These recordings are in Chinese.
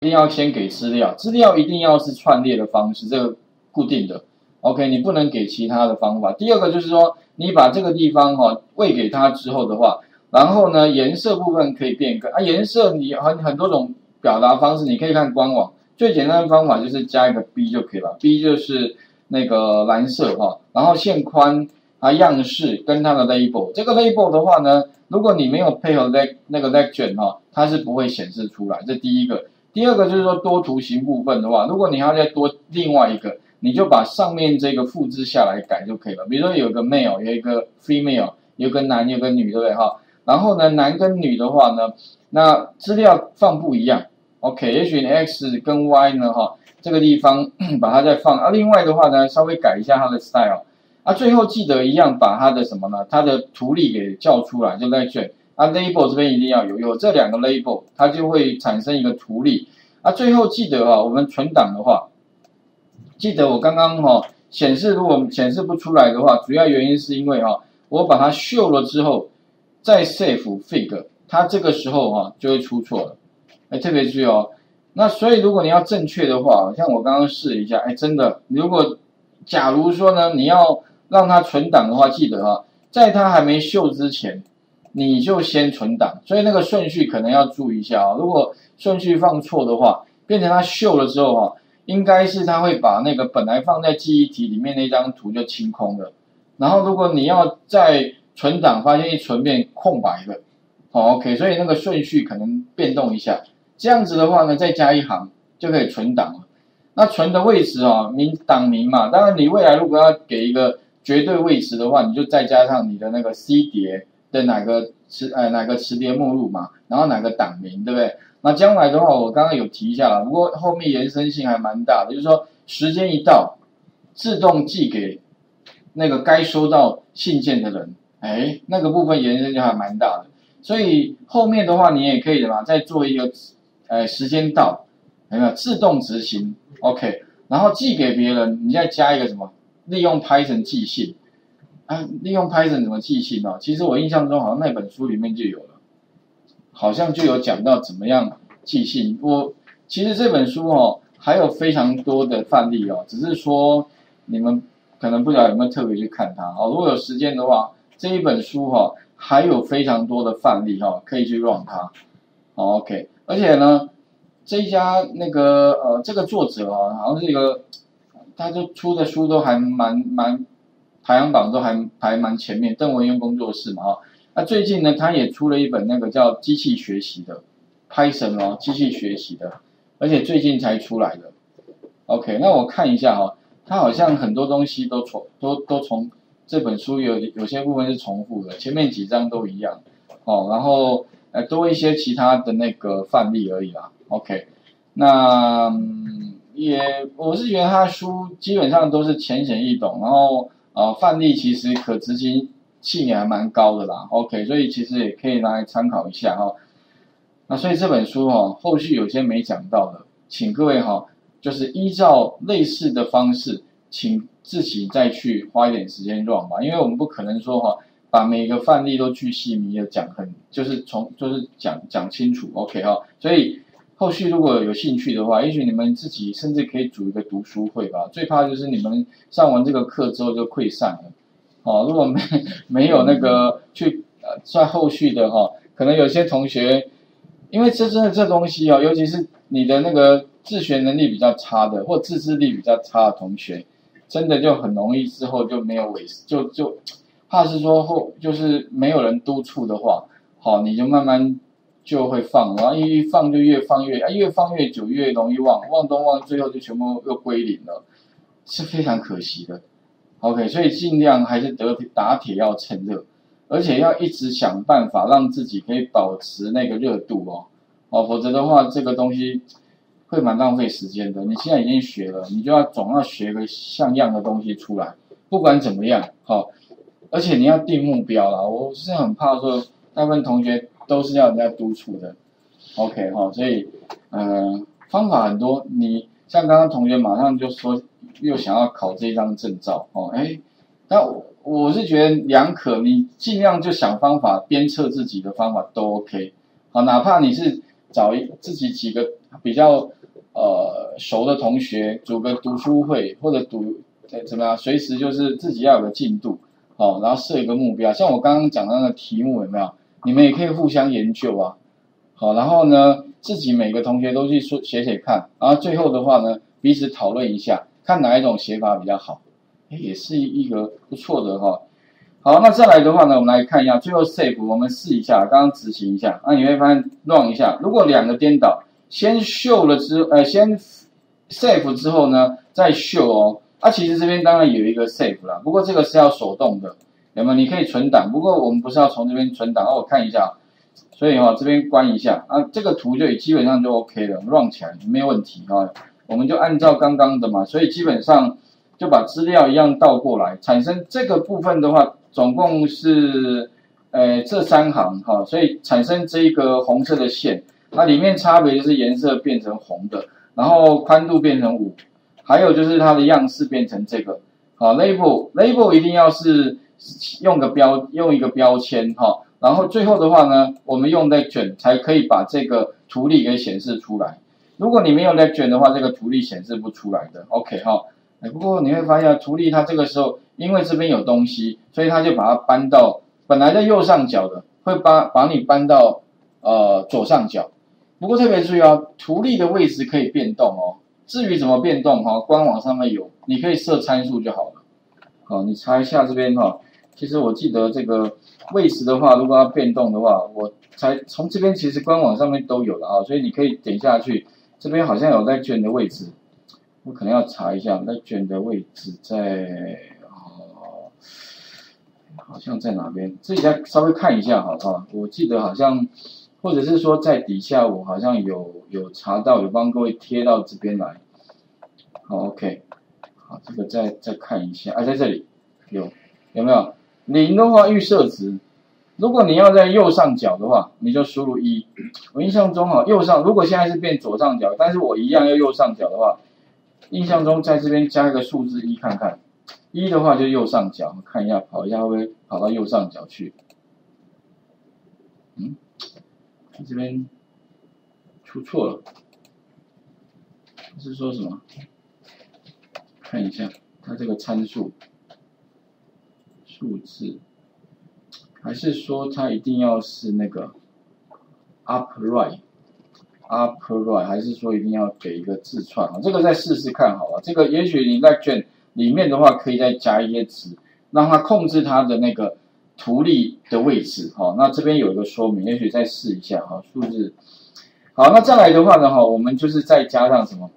一定要先给资料，资料一定要是串列的方式，这个固定的。OK， 你不能给其他的方法。第二个就是说，你把这个地方喂给它之后的话，然后呢，颜色部分可以变更啊。颜色你很多种表达方式，你可以看官网。最简单的方法就是加一个 B 就可以了 ，B 就是那个蓝色哈。然后线宽啊，样式跟它的 label， 这个 label 的话呢，如果你没有配合那个 legend 哈，它是不会显示出来。这第一个，第二个就是说多图形部分的话，如果你要再多另外一个。 你就把上面这个复制下来改就可以了。比如说有个 male， 有一个 female， 有个男，有个女，对不对哈？然后呢，男跟女的话呢，那资料放不一样。OK， 也许你 X 跟 Y 呢哈，这个地方把它再放啊。另外的话呢，稍微改一下它的 style 啊。最后记得一样把它的什么呢？它的图例给叫出来，就在这啊 label 这边一定要有这两个 label， 它就会产生一个图例啊。最后记得哈，我们存档的话。 记得我刚刚显示，如果显示不出来的话，主要原因是因为我把它秀了之后，再 save fig， 它这个时候就会出错了，哎，特别注意哦。那所以如果你要正确的话，像我刚刚试一下，哎，真的，如果假如说呢，你要让它存档的话，记得在它还没秀之前，你就先存档，所以那个顺序可能要注意一下如果顺序放错的话，变成它秀了之后应该是它会把那个本来放在记忆体里面那张图就清空了，然后如果你要在存档发现一存变空白了，OK， 所以那个顺序可能变动一下，这样子的话呢，再加一行就可以存档了。那存的位置档名嘛，当然你未来如果要给一个绝对位置的话，你就再加上你的那个 C 碟的哪个磁碟目录嘛，然后哪个档名，对不对？ 那将来的话，我刚刚有提一下了，不过后面延伸性还蛮大的，就是说时间一到，自动寄给那个该收到信件的人，哎，那个部分延伸就还蛮大的。所以后面的话，你也可以再做一个，时间到，有没有自动执行 ？OK， 然后寄给别人，你再加一个什么？利用 Python 寄信啊？利用 Python 怎么寄信呢？其实我印象中好像那本书里面就有了。 好像就有讲到怎么样寄信。我其实这本书还有非常多的范例只是说你们可能不知道有没有特别去看它如果有时间的话，这一本书还有非常多的范例可以去 run 它。OK， 而且呢，这一家那个这个作者好像是一个，他就出的书都还蛮排行榜都还排蛮前面，邓文渊工作室嘛那最近呢，他也出了一本那个叫机器学习的 Python 机器学习的，而且最近才出来的。OK， 那我看一下他好像很多东西都从这本书有些部分是重复的，前面几章都一样然后多一些其他的那个范例而已啦。OK， 那我是觉得他的书基本上都是浅显易懂，然后范例其实可执行。 性也还蛮高的啦 ，OK， 所以其实也可以拿来参考一下那所以这本书后续有些没讲到的，请各位就是依照类似的方式，请自己再去花一点时间 run 吧，因为我们不可能说把每个范例都去细迷的讲就是讲清楚 ，OK 所以后续如果有兴趣的话，也许你们自己甚至可以组一个读书会吧，最怕就是你们上完这个课之后就溃散了。 如果没有那个去算后续的可能有些同学，因为真的这东西尤其是你的那个自学能力比较差的或自制力比较差的同学，真的就很容易之后就没有就怕是说就是没有人督促的话，你就慢慢就会放，然后一放就越放越久越容易忘东忘，最后就全部又归零了，是非常可惜的。 OK， 所以尽量还是打铁要趁热，而且要一直想办法让自己可以保持那个热度否则的话这个东西会蛮浪费时间的。你现在已经学了，你就总要学个像样的东西出来，不管怎么样而且你要定目标啦，我是很怕说大部分同学都是要人家督促的 ，OK 所以方法很多，你像刚刚同学马上就说。 又想要考这张证照但我是觉得两可，你尽量就想方法鞭策自己的方法都 OK， 哪怕你是找自己几个比较熟的同学组个读书会，或者怎么样，随时就是自己要有个进度，好，然后设一个目标。像我刚刚讲到那个题目有没有？你们也可以互相研究啊。好，然后呢，自己每个同学都去写写看，然后最后的话呢，彼此讨论一下，看哪一种写法比较好，也是一个不错的哈。好，那再来的话呢，我们来看一下，最后 save 我们试一下，刚刚执行一下，那你会发现 run 一下，如果两个颠倒，先秀了先 save 之后呢，再秀哦。啊，其实这边当然有一个 save 啦，不过这个是要手动的，那么你可以存档，不过我们不是要从这边存档，哦，我看一下。 所以这边关一下啊，这个图就基本上就 OK 了 ，run 起来没有问题啊。我们就按照刚刚的嘛，所以基本上就把资料一样倒过来，产生这个部分的话，总共是这三行哈，所以产生这个红色的线，那里面差别就是颜色变成红的，然后宽度变成5，还有就是它的样式变成这个好 label 一定要是用一个标签哈。 然后最后的话呢，我们用 legend 才可以把这个图例给显示出来。如果你没有 legend 的话，这个图例显示不出来的。OK 哈，不过你会发现图例它这个时候，因为这边有东西，所以它就把它搬到本来在右上角的，会把你搬到左上角。不过特别注意啊，图例的位置可以变动哦。至于怎么变动哈，官网上面有，你可以设参数就好了。好，你查一下这边哈。 其实我记得这个位置的话，如果要变动的话，我才从这边其实官网上面都有了啊，所以你可以点下去，这边好像有在卷的位置，我可能要查一下，在卷的位置在好像在哪边，自己再稍微看一下好不好？我记得好像，或者是说在底下我好像有查到，有帮各位贴到这边来。好 ，OK， 好，这个再看一下，啊，在这里有没有？ 0的话预设值，如果你要在右上角的话，你就输入1。我印象中哈，右上如果现在是变左上角，但是我一样要右上角的话，印象中在这边加一个数字1看看。1的话就右上角，看一下跑一下会不会跑到右上角去？嗯，这边出错了，这是说什么？看一下它这个参数。 数字，还是说它一定要是那个 upright， 还是说一定要给一个字串啊？这个再试试看好了。这个也许你在卷里面的话，可以再加一些值，让它控制它的那个图例的位置哈。那这边有一个说明，也许再试一下哈。数字，好，那再来的话呢哈，我们就是再加上什么？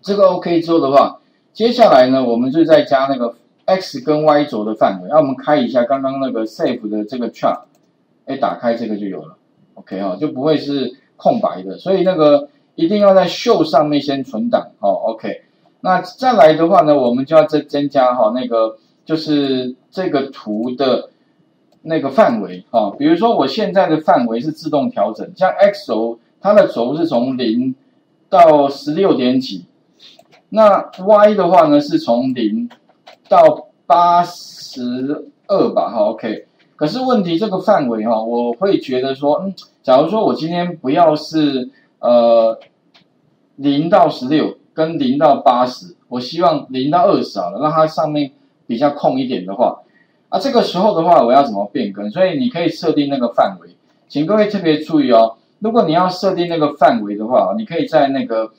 这个 OK 之后的话，接下来呢，我们就再加那个。 x 跟 y 轴的范围，那我们开一下刚刚那个 save 的这个 chart， 打开这个就有了 ，OK 哈、哦，就不会是空白的，所以那个一定要在 show 上面先存档哦 ，OK。那再来的话呢，我们就要增加哈、哦、那个就是这个图的那个范围哦，比如说我现在的范围是自动调整，像 x 轴它的轴是从0到16点几，那 y 的话呢是从0。 到82吧，哈 ，OK。可是问题这个范围哈，我会觉得说，假如说我今天不要是0到16跟0到80，我希望0到20好了，让它上面比较空一点的话，啊，这个时候的话我要怎么变更？所以你可以设定那个范围，请各位特别注意哦。如果你要设定那个范围的话，你可以在那个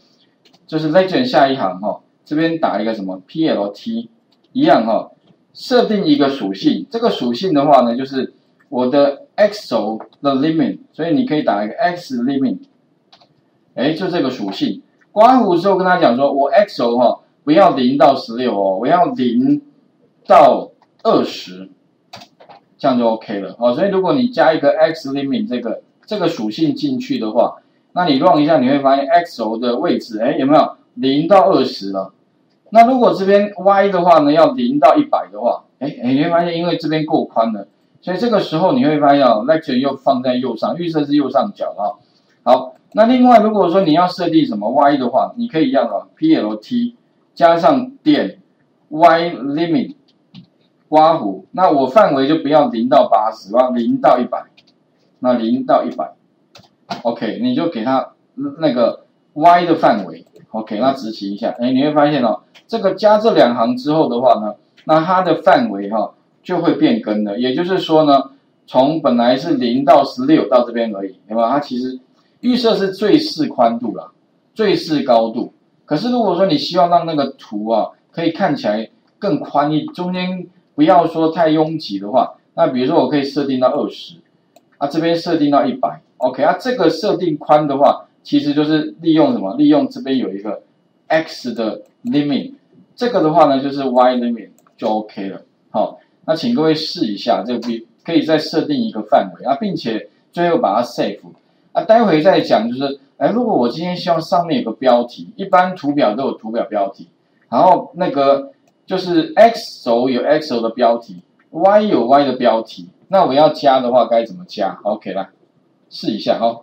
就是 legend 下一行哈，这边打一个什么 PLT。 一样哈、设定一个属性，这个属性的话呢，就是我的 x 轴的 limit， 所以你可以打一个 x limit， 就这个属性。刮胡之后跟他讲说，我 x 轴哈不要0到16哦，我要0到20，这样就 OK 了哦。所以如果你加一个 x limit 这个属性进去的话，那你 run 一下你会发现 x 轴的位置有没有0到20了？ 那如果这边 y 的话呢，要0到100的话，你会发现，因为这边够宽了，所以这个时候你会发现 ，legend 又放在右上，预设是右上角啊。好，那另外如果说你要设定什么 y 的话，你可以一样啊 ，plt 加上点 y limit 刮弧，那我范围就不要0到80，我要0到100，那0到100 ，OK， 你就给它那个 y 的范围 ，OK， 那执行一下，哎，你会发现哦，这个加这两行之后的话呢，那它的范围哈、哦、就会变更了，也就是说呢，从本来是0到16到这边而已，对吧？它其实预设是最适宽度啦，最适高度，可是如果说你希望让那个图啊可以看起来更宽一，中间不要说太拥挤的话，那比如说我可以设定到20，啊这边设定到100。 OK， 啊，这个设定宽的话，其实就是利用什么？利用这边有一个 x 的 limit， 这个的话呢就是 y limit 就 OK 了。好，那请各位试一下，这个可以再设定一个范围啊，并且最后把它 save 啊。待会再讲就是，哎，如果我今天希望上面有个标题，一般图表都有图表标题，然后那个就是 x 轴有 x 轴的标题 ，y 有 y 的标题，那我要加的话该怎么加 ？OK 啦。试一下哦。